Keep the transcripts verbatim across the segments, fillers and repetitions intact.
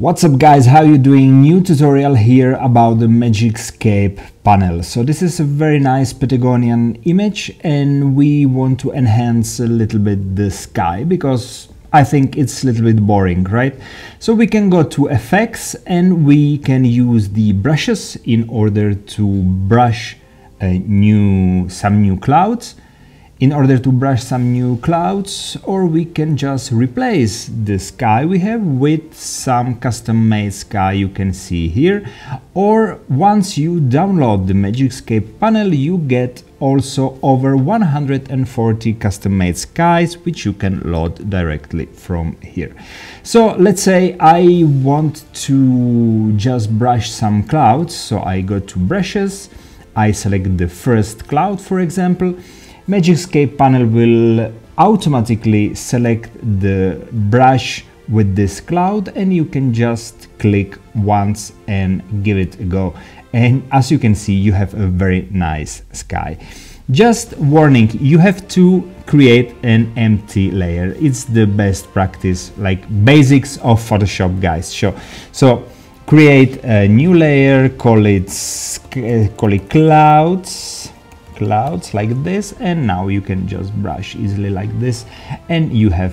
What's up guys, how you doing? New tutorial here about the MagicScape panel. So this is a very nice Patagonian image and we want to enhance a little bit the sky because I think it's a little bit boring, right? So we can go to effects and we can use the brushes in order to brush a new, some new clouds. In order to brush some new clouds, or we can just replace the sky we have with some custom-made sky you can see here. Or once you download the MagicScape panel, you get also over one hundred forty custom-made skies which you can load directly from here. So let's say I want to just brush some clouds, so I go to brushes, I select the first cloud for example. MagicScape panel will automatically select the brush with this cloud and you can just click once and give it a go. And as you can see, you have a very nice sky. Just warning, you have to create an empty layer. It's the best practice, like basics of Photoshop, guys. Sure. So create a new layer, call it, call it clouds. Clouds like this, and now you can just brush easily like this and you have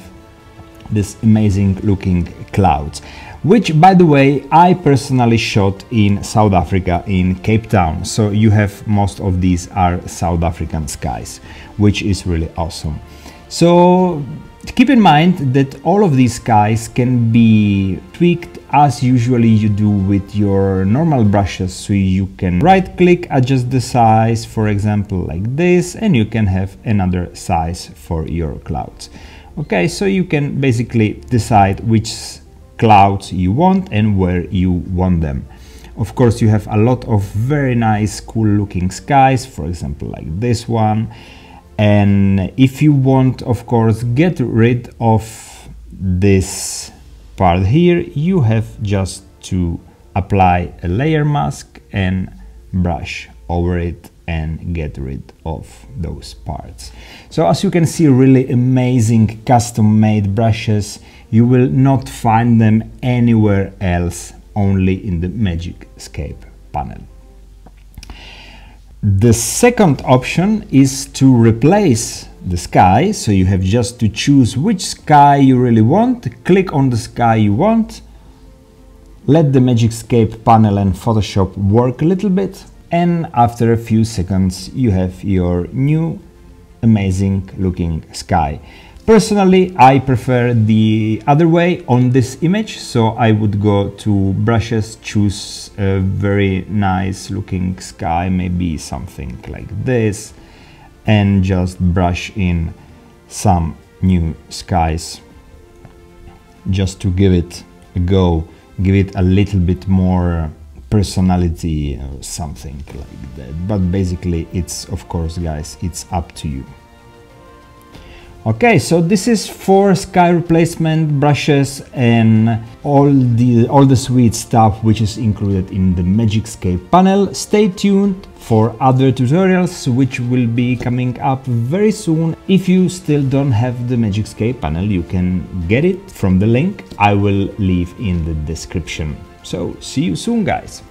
this amazing looking clouds, which by the way I personally shot in South Africa, in Cape Town. So you have most of these are South African skies, which is really awesome. So keep in mind that all of these skies can be tweaked as usually you do with your normal brushes, so you can right click, adjust the size for example like this, and you can have another size for your clouds. Okay, so you can basically decide which clouds you want and where you want them. Of course you have a lot of very nice cool looking skies, for example like this one. And if you want, of course, get rid of this part here, you have just to apply a layer mask and brush over it and get rid of those parts. So as you can see, really amazing custom-made brushes. You will not find them anywhere else, only in the MagicScape panel. The second option is to replace the sky, so you have just to choose which sky you really want, click on the sky you want, let the MagicScape panel and Photoshop work a little bit, and after a few seconds you have your new amazing looking sky. Personally, I prefer the other way on this image, so I would go to brushes, choose a very nice looking sky, maybe something like this, and just brush in some new skies just to give it a go, give it a little bit more personality or something like that. But basically it's, of course guys, it's up to you. Okay, so this is for sky replacement, brushes and all the all the sweet stuff which is included in the MagicScape panel. Stay tuned for other tutorials which will be coming up very soon. If you still don't have the MagicScape panel, you can get it from the link I will leave in the description. So see you soon guys!